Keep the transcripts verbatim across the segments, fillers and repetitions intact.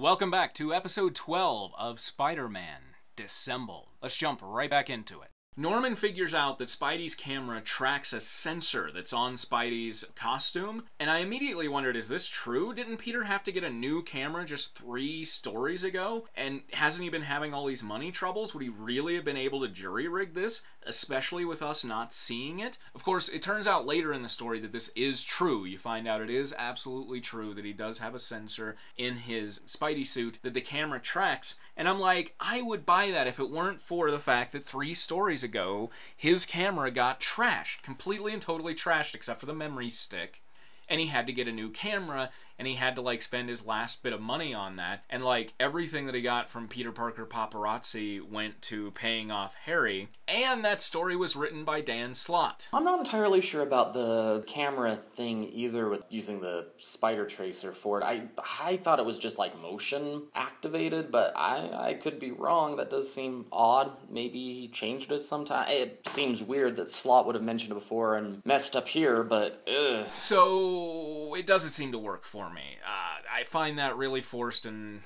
Welcome back to episode twelve of Spider-Man, Dissembled. Let's jump right back into it. Norman figures out that Spidey's camera tracks a sensor that's on Spidey's costume, and I immediately wondered, is this true? Didn't Peter have to get a new camera just three stories ago? And hasn't he been having all these money troubles? Would he really have been able to jury-rig this, especially with us not seeing it? Of course, it turns out later in the story that this is true. You find out it is absolutely true that he does have a sensor in his Spidey suit that the camera tracks, and I'm like, I would buy that if it weren't for the fact that three stories ago, his camera got trashed, completely and totally trashed, except for the memory stick, and he had to get a new camera, and he had to, like, spend his last bit of money on that, and, like, everything that he got from Peter Parker Paparazzi went to paying off Harry, and that story was written by Dan Slott. I'm not entirely sure about the camera thing either with using the spider tracer for it. I, I thought it was just, like, motion activated, but I, I could be wrong. That does seem odd. Maybe he changed it sometime. It seems weird that Slott would have mentioned it before and messed up here, but ugh. So... it doesn't seem to work for me. Uh, I find that really forced and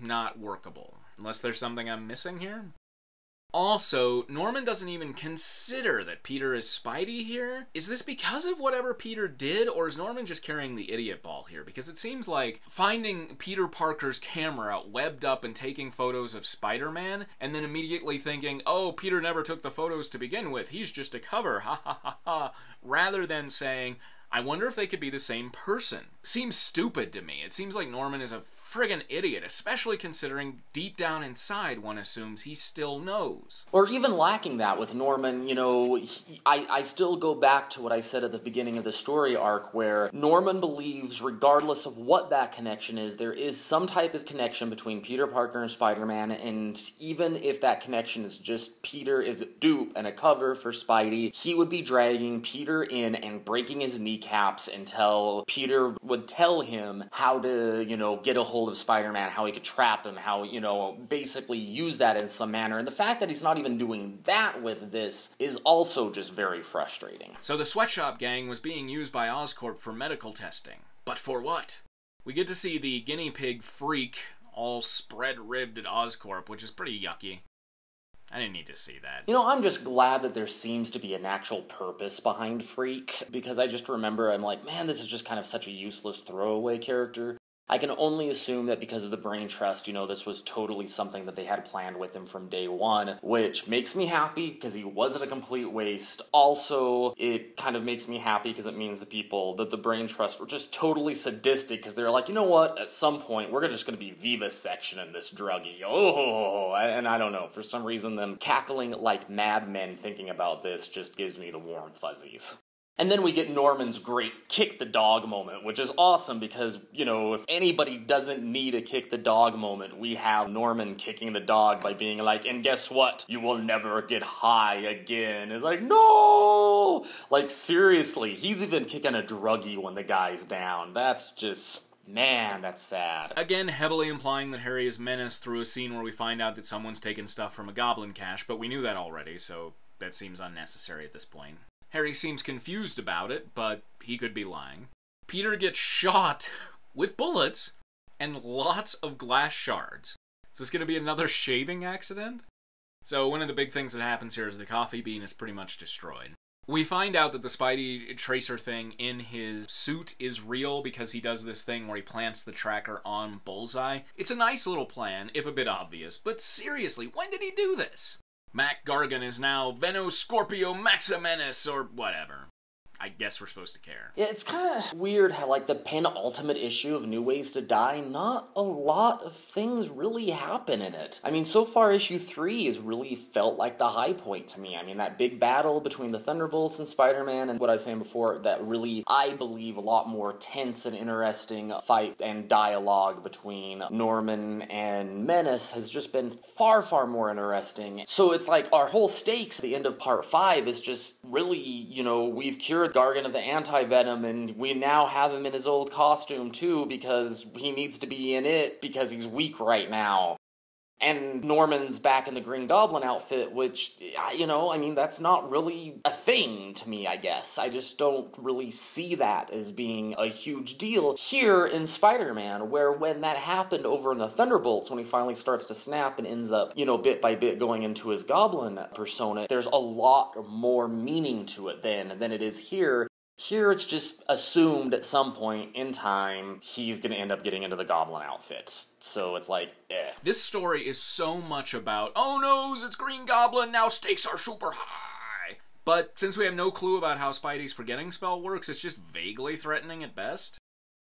not workable. Unless there's something I'm missing here? Also, Norman doesn't even consider that Peter is Spidey here. Is this because of whatever Peter did, or is Norman just carrying the idiot ball here? Because it seems like finding Peter Parker's camera webbed up and taking photos of Spider-Man, and then immediately thinking, oh, Peter never took the photos to begin with, he's just a cover, ha ha ha ha, rather than saying, I wonder if they could be the same person. Seems stupid to me. It seems like Norman is a friggin' idiot, especially considering deep down inside one assumes he still knows. Or even lacking that with Norman, you know, he, I, I still go back to what I said at the beginning of the story arc where Norman believes, regardless of what that connection is, there is some type of connection between Peter Parker and Spider-Man, and even if that connection is just Peter is a dupe and a cover for Spidey, he would be dragging Peter in and breaking his knee caps until Peter would tell him how to, you know, get a hold of Spider-Man, how he could trap him, how, you know, basically use that in some manner. And the fact that he's not even doing that with this is also just very frustrating. So the sweatshop gang was being used by Oscorp for medical testing. But for what? We get to see the guinea pig freak all spread-ribbed at Oscorp, which is pretty yucky. I didn't need to see that. You know, I'm just glad that there seems to be an actual purpose behind Freak, because I just remember, I'm like, man, this is just kind of such a useless throwaway character. I can only assume that because of the brain trust, you know, this was totally something that they had planned with him from day one, which makes me happy because he wasn't a complete waste. Also, it kind of makes me happy because it means the people that the brain trust were just totally sadistic because they're like, you know what, at some point, we're just going to be vivisectioning this druggie. Oh, and I don't know, for some reason, them cackling like madmen thinking about this just gives me the warm fuzzies. And then we get Norman's great kick the dog moment, which is awesome because, you know, if anybody doesn't need a kick the dog moment, we have Norman kicking the dog by being like, and guess what? You will never get high again. It's like, no! Like, seriously, he's even kicking a druggie when the guy's down. That's just... man, that's sad. Again, heavily implying that Harry is menaced through a scene where we find out that someone's taken stuff from a goblin cache, but we knew that already, so that seems unnecessary at this point. Harry seems confused about it, but he could be lying. Peter gets shot with bullets and lots of glass shards. Is this going to be another shaving accident? So one of the big things that happens here is the coffee bean is pretty much destroyed. We find out that the Spidey tracer thing in his suit is real because he does this thing where he plants the tracker on Bullseye. It's a nice little plan, if a bit obvious, but seriously, when did he do this? Mac Gargan is now VenoScorpiMaximate or whatever. I guess we're supposed to care. Yeah, it's kind of weird how, like, the penultimate issue of New Ways to Die, not a lot of things really happen in it. I mean, so far, issue three has really felt like the high point to me. I mean, that big battle between the Thunderbolts and Spider-Man, and what I was saying before, that really, I believe, a lot more tense and interesting fight and dialogue between Norman and Menace has just been far, far more interesting. So it's like, our whole stakes at the end of part five is just really, you know, we've cured Gargan of the Anti-Venom, and we now have him in his old costume, too, because he needs to be in it, because he's weak right now. and Norman's back in the Green Goblin outfit, which, you know, I mean, that's not really a thing to me, I guess. I just don't really see that as being a huge deal here in Spider-Man, where when that happened over in the Thunderbolts, when he finally starts to snap and ends up, you know, bit by bit going into his Goblin persona, there's a lot more meaning to it then than it is here. Here, it's just assumed at some point in time he's gonna end up getting into the Goblin outfit. So it's like, eh. This story is so much about, oh noes, it's Green Goblin, now stakes are super high. But since we have no clue about how Spidey's forgetting spell works, it's just vaguely threatening at best.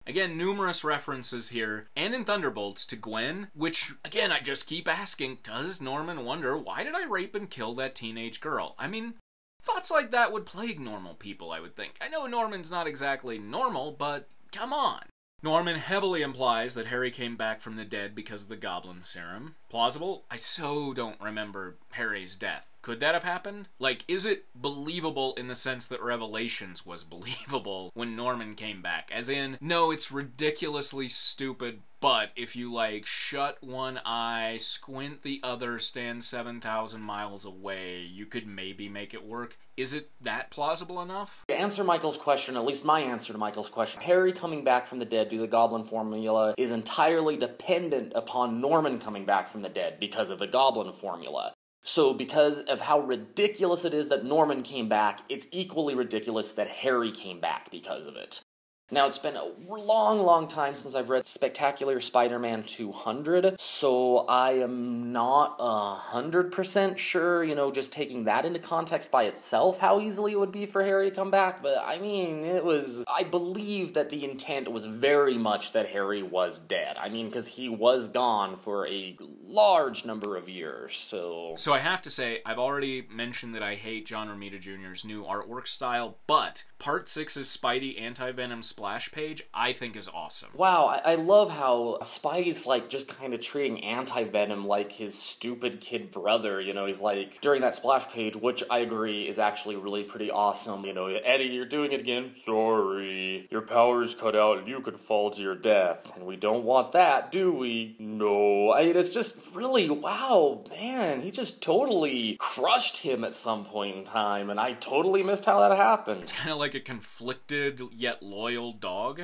Again, numerous references here, and in Thunderbolts, to Gwen, which, again, I just keep asking, does Norman wonder, why did I rape and kill that teenage girl? I mean, thoughts like that would plague normal people, I would think. I know Norman's not exactly normal, but come on. Norman heavily implies that Harry came back from the dead because of the Goblin serum. Plausible? I so don't remember Harry's death. Could that have happened? Like, is it believable in the sense that Revelations was believable when Norman came back? As in, no, it's ridiculously stupid, but if you, like, shut one eye, squint the other, stand seven thousand miles away, you could maybe make it work. Is it that plausible enough? To answer Michael's question, at least my answer to Michael's question, Harry coming back from the dead due to the Goblin formula is entirely dependent upon Norman coming back from the dead because of the Goblin formula. So because of how ridiculous it is that Norman came back, it's equally ridiculous that Harry came back because of it. Now, it's been a long, long time since I've read Spectacular Spider-Man two hundred, so I am not one hundred percent sure, you know, just taking that into context by itself, how easily it would be for Harry to come back, but I mean, it was... I believe that the intent was very much that Harry was dead. I mean, because he was gone for a large number of years, so... So I have to say, I've already mentioned that I hate John Romita Junior's new artwork style, but Part six's Spidey Anti-Venom splash page, I think, is awesome. Wow, I, I love how Spidey's, like, just kind of treating Anti-Venom like his stupid kid brother, you know, he's like, during that splash page, which I agree is actually really pretty awesome, you know, Eddie, you're doing it again, sorry, your power's cut out and you could fall to your death, and we don't want that, do we? No. I mean, it's just really, wow, man, he just totally crushed him at some point in time, and I totally missed how that happened. It's kind of like a conflicted yet loyal dog.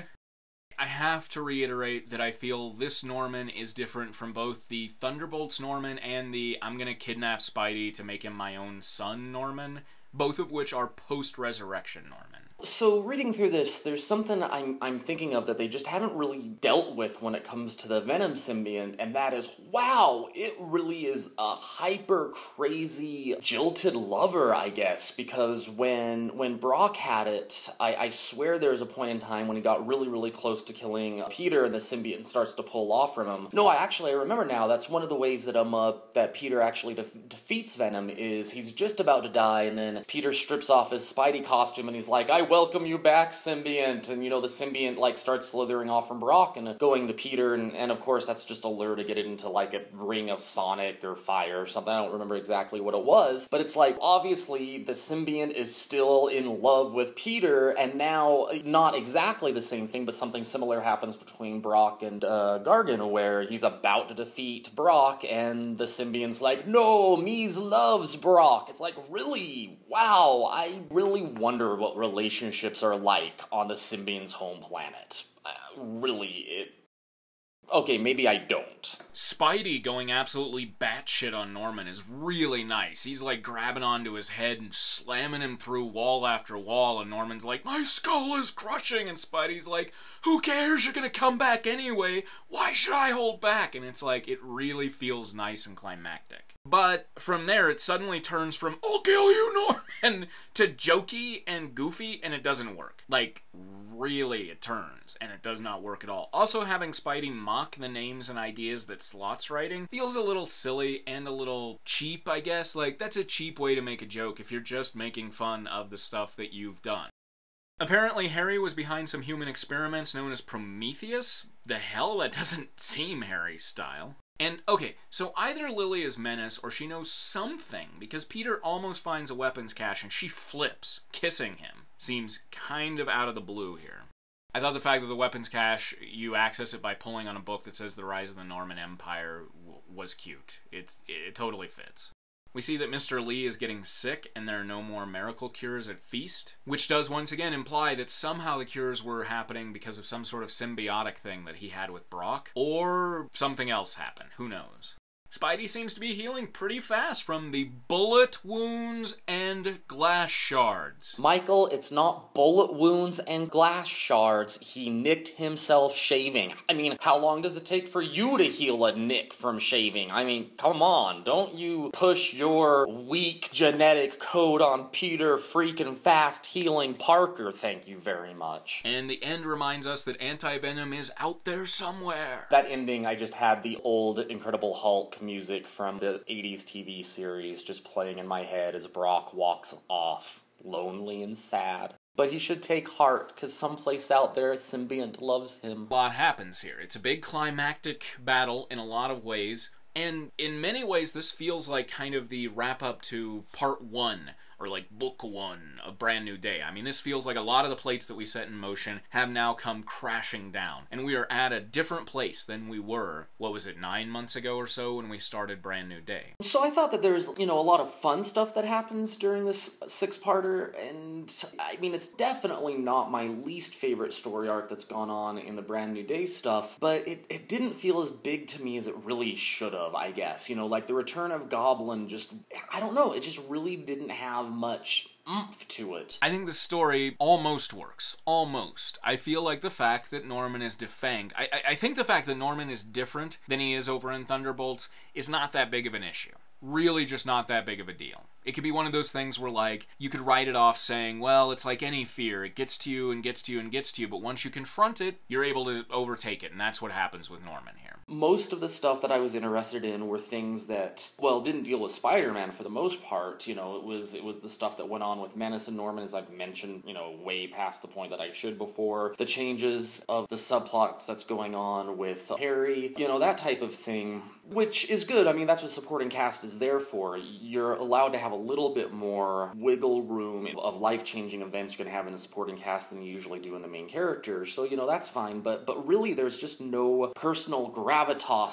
I have to reiterate that I feel this Norman is different from both the Thunderbolts Norman and the I'm gonna kidnap Spidey to make him my own son Norman, both of which are post-resurrection Norman. So reading through this, there's something I'm, I'm thinking of that they just haven't really dealt with when it comes to the Venom symbiont, and that is, wow, it really is a hyper-crazy, jilted lover, I guess, because when when Brock had it, I, I swear there was a point in time when he got really, really close to killing Peter, and the symbiont starts to pull off from him. No, I actually, I remember now, that's one of the ways that, um, uh, that Peter actually def defeats Venom, is he's just about to die, and then Peter strips off his Spidey costume, and he's like, I welcome you back, symbiont, and you know the symbiont like starts slithering off from Brock and going to Peter, and, and of course that's just a lure to get it into like a ring of Sonic or fire or something. I don't remember exactly what it was, but it's like obviously the symbiont is still in love with Peter, and now not exactly the same thing, but something similar happens between Brock and uh, Gargan, where he's about to defeat Brock and the symbiont's like, no, Mies loves Brock. It's like, really? Wow, I really wonder what relationships relationships are like on the symbiont's home planet. Uh, really, it... Okay, maybe I don't. Spidey going absolutely batshit on Norman is really nice. He's like grabbing onto his head and slamming him through wall after wall, and Norman's like, my skull is crushing, and Spidey's like, who cares, you're gonna come back anyway, why should I hold back? And it's like, it really feels nice and climactic. But from there, it suddenly turns from, I'll kill you, Norman, to jokey and goofy, and it doesn't work. Like, really, it turns, and it does not work at all. Also, having Spidey mock the names and ideas that Slott's writing feels a little silly and a little cheap, I guess. Like, that's a cheap way to make a joke if you're just making fun of the stuff that you've done. Apparently, Harry was behind some human experiments known as Prometheus. The hell? That doesn't seem Harry's style. And, okay, so either Lily is Menace or she knows something, because Peter almost finds a weapons cache and she flips, kissing him. Seems kind of out of the blue here. I thought the fact that the weapons cache, you access it by pulling on a book that says The Rise of the Norman Empire, w was cute. It's, it totally fits. We see that Mister Lee is getting sick and there are no more miracle cures at Feast, which does once again imply that somehow the cures were happening because of some sort of symbiotic thing that he had with Brock, or something else happened, who knows. Spidey seems to be healing pretty fast from the bullet wounds and glass shards. Michael, it's not bullet wounds and glass shards. He nicked himself shaving. I mean, how long does it take for you to heal a nick from shaving? I mean, come on. Don't you push your weak genetic code on Peter freaking fast healing Parker, thank you very much. And the end reminds us that Anti-Venom is out there somewhere. That ending, I just had the old Incredible Hulk music from the eighties T V series just playing in my head as Brock walks off, lonely and sad. But he should take heart, because someplace out there a symbiont loves him. A lot happens here. It's a big climactic battle in a lot of ways, and in many ways this feels like kind of the wrap-up to part one, or like book one of Brand New Day. I mean, this feels like a lot of the plates that we set in motion have now come crashing down, and we are at a different place than we were, what was it, nine months ago or so when we started Brand New Day. So I thought that there's, you know, a lot of fun stuff that happens during this six-parter, and I mean, it's definitely not my least favorite story arc that's gone on in the Brand New Day stuff, but it, it didn't feel as big to me as it really should have, I guess. You know, like the return of Goblin just, I don't know, it just really didn't have much oomph to it. I think the story almost works. Almost. I feel like the fact that Norman is defanged, I, I, I think the fact that Norman is different than he is over in Thunderbolts is not that big of an issue. Really just not that big of a deal. It could be one of those things where, like, you could write it off saying, well, it's like any fear. It gets to you and gets to you and gets to you, but once you confront it, you're able to overtake it, and that's what happens with Norman here. Most of the stuff that I was interested in were things that, well, didn't deal with Spider-Man for the most part. You know, it was it was the stuff that went on with Menace and Norman, as I've mentioned, you know, way past the point that I should before. The changes of the subplots that's going on with Harry, you know, that type of thing, which is good. I mean, that's what supporting cast is there for. You're allowed to have a little bit more wiggle room of life-changing events you can have in a supporting cast than you usually do in the main character. So, you know, that's fine, but but really there's just no personal gravitas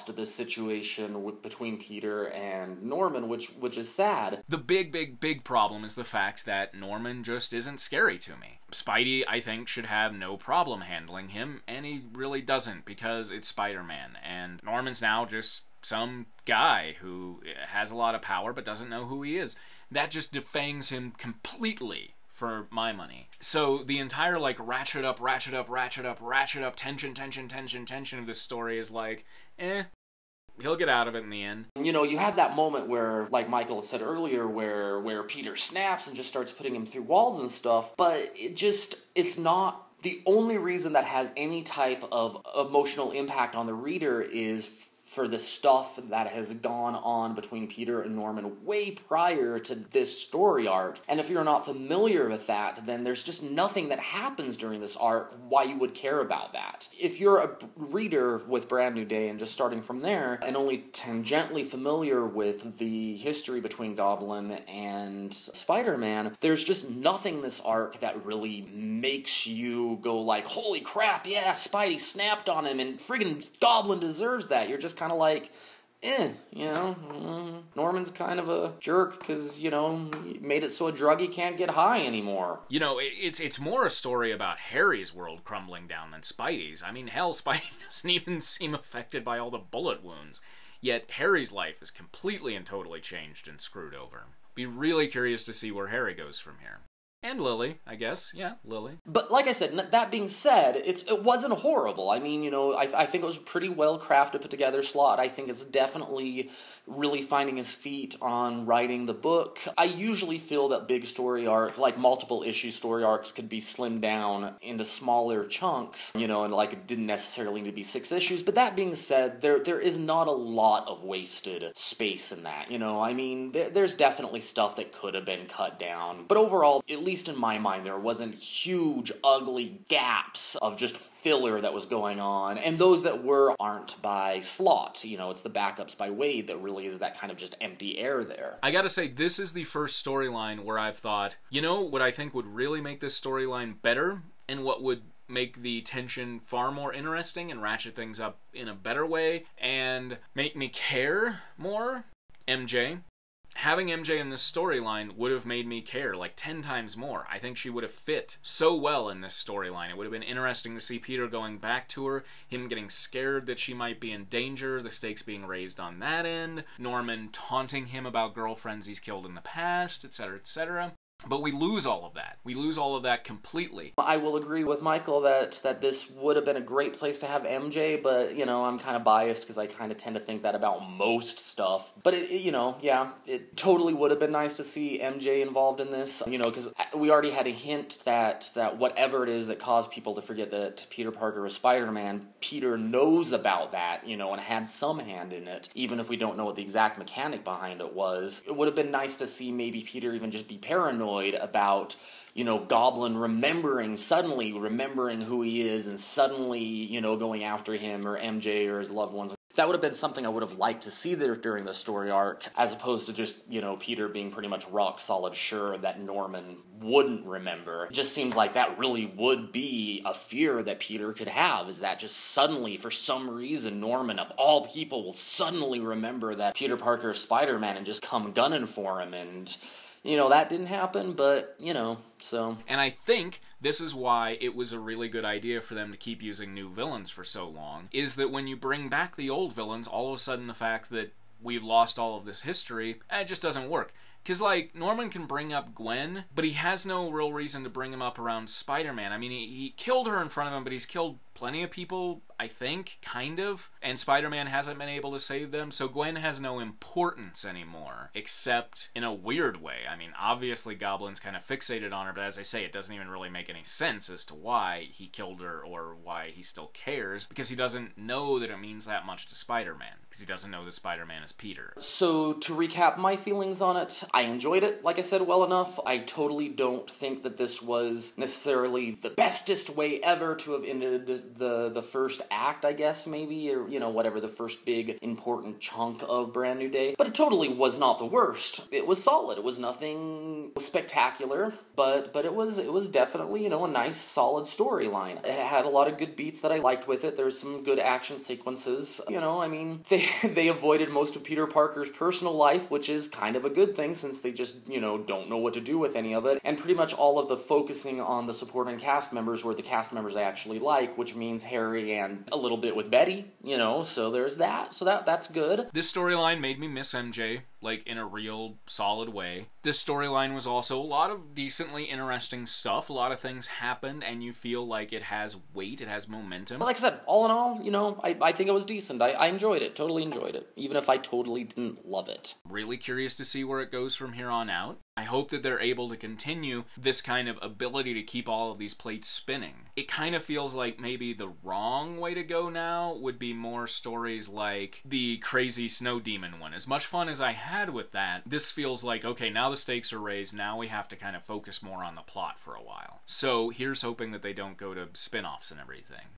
to this situation w between Peter and Norman, which which is sad. The big, big, big problem is the fact that Norman just isn't scary to me. Spidey, I think, should have no problem handling him, and he really doesn't, because it's Spider-Man, and Norman's now just some guy who has a lot of power but doesn't know who he is. That just defangs him completely for my money. So the entire, like, ratchet up, ratchet up, ratchet up, ratchet up, tension, tension, tension, tension of this story is like, eh. He'll get out of it in the end. You know, you have that moment where, like Michael said earlier, where, where Peter snaps and just starts putting him through walls and stuff, but it just, it's not... The only reason that has any type of emotional impact on the reader is for the stuff that has gone on between Peter and Norman way prior to this story arc. And if you're not familiar with that, then there's just nothing that happens during this arc why you would care about that. If you're a reader with Brand New Day and just starting from there, and only tangentially familiar with the history between Goblin and Spider-Man, there's just nothing in this arc that really makes you go like, holy crap, yeah, Spidey snapped on him, and friggin' Goblin deserves that. You're just kind of like, eh, you know, Norman's kind of a jerk because, you know, he made it so a druggie can't get high anymore. You know, it's it's more a story about Harry's world crumbling down than Spidey's. I mean, hell, Spidey doesn't even seem affected by all the bullet wounds, yet Harry's life is completely and totally changed and screwed over. Be really curious to see where Harry goes from here. And Lily, I guess. Yeah, Lily. But like I said, that being said, it's it wasn't horrible. I mean, you know, I, I think it was pretty well-crafted, put-together Slott. I think it's definitely really finding his feet on writing the book. I usually feel that big story arc, like multiple-issue story arcs, could be slimmed down into smaller chunks, you know, and like it didn't necessarily need to be six issues. But that being said, there there is not a lot of wasted space in that, you know. I mean, there, there's definitely stuff that could have been cut down. But overall, at least At least in my mind, there wasn't huge, ugly gaps of just filler that was going on, and those that were aren't by Slott. You know, it's the backups by Wade that really is that kind of just empty air there. I gotta say, this is the first storyline where I've thought, you know, what I think would really make this storyline better, and what would make the tension far more interesting and ratchet things up in a better way and make me care more. M J. Having M J in this storyline would have made me care like ten times more. I think she would have fit so well in this storyline. It would have been interesting to see Peter going back to her, him getting scared that she might be in danger, the stakes being raised on that end, Norman taunting him about girlfriends he's killed in the past, et cetera, et cetera. But we lose all of that. We lose all of that completely. I will agree with Michael that, that this would have been a great place to have M J, but, you know, I'm kind of biased because I kind of tend to think that about most stuff. But, it, it, you know, yeah, it totally would have been nice to see M J involved in this, you know, because we already had a hint that, that whatever it is that caused people to forget that Peter Parker was Spider-Man, Peter knows about that, you know, and had some hand in it, even if we don't know what the exact mechanic behind it was. It would have been nice to see maybe Peter even just be paranoid about, you know, Goblin remembering, suddenly remembering who he is and suddenly, you know, going after him or M J or his loved ones. That would have been something I would have liked to see there during the story arc, as opposed to just, you know, Peter being pretty much rock solid sure that Norman wouldn't remember. It just seems like that really would be a fear that Peter could have, is that just suddenly, for some reason, Norman, of all people, will suddenly remember that Peter Parker is Spider-Man and just come gunning for him, and... you know, that didn't happen, but, you know, so... And I think this is why it was a really good idea for them to keep using new villains for so long, is that when you bring back the old villains, all of a sudden the fact that we've lost all of this history, it just doesn't work. Because, like, Norman can bring up Gwen, but he has no real reason to bring him up around Spider-Man. I mean, he, he killed her in front of him, but he's killed plenty of people, I think, kind of. And Spider-Man hasn't been able to save them, so Gwen has no importance anymore. Except in a weird way. I mean, obviously Goblin's kind of fixated on her, but as I say, it doesn't even really make any sense as to why he killed her or why he still cares. Because he doesn't know that it means that much to Spider-Man. Because he doesn't know that Spider-Man is Peter. So, to recap my feelings on it... I enjoyed it, like I said, well enough. I totally don't think that this was necessarily the bestest way ever to have ended the, the first act, I guess, maybe, or, you know, whatever, the first big important chunk of Brand New Day. But it totally was not the worst. It was solid. It was nothing spectacular, but but it was it was definitely, you know, a nice, solid storyline. It had a lot of good beats that I liked with it. There was some good action sequences. You know, I mean, they, they avoided most of Peter Parker's personal life, which is kind of a good thing, since they just, you know, don't know what to do with any of it. And pretty much all of the focusing on the supporting cast members were the cast members I actually like, which means Harry and a little bit with Betty, you know, so there's that. So that that's good. This storyline made me miss M J, like, in a real solid way. This storyline was also a lot of decently interesting stuff. A lot of things happened, and you feel like it has weight, it has momentum. Like I said, all in all, you know, I, I think it was decent. I, I enjoyed it, totally enjoyed it, even if I totally didn't love it. Really curious to see where it goes from here on out. I hope that they're able to continue this kind of ability to keep all of these plates spinning. It kind of feels like maybe the wrong way to go now would be more stories like the crazy snow demon one. As much fun as I had with that, this feels like, okay, now the stakes are raised, now we have to kind of focus more on the plot for a while. So here's hoping that they don't go to spin-offs and everything.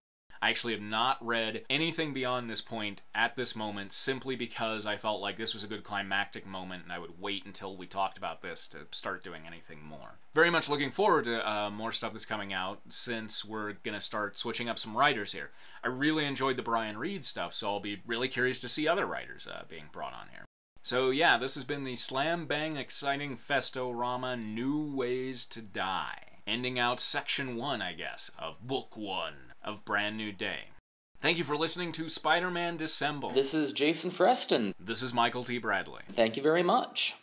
I actually have not read anything beyond this point at this moment, simply because I felt like this was a good climactic moment and I would wait until we talked about this to start doing anything more. Very much looking forward to uh, more stuff that's coming out, since we're going to start switching up some writers here. I really enjoyed the Brian Reed stuff, so I'll be really curious to see other writers uh, being brought on here. So yeah, this has been the Slam Bang Exciting Festorama New Ways to Die. Ending out Section one, I guess, of Book one. Of Brand New Day. Thank you for listening to Spider-Man Dissembled. This is Jason Freston. This is Michael T. Bradley. Thank you very much.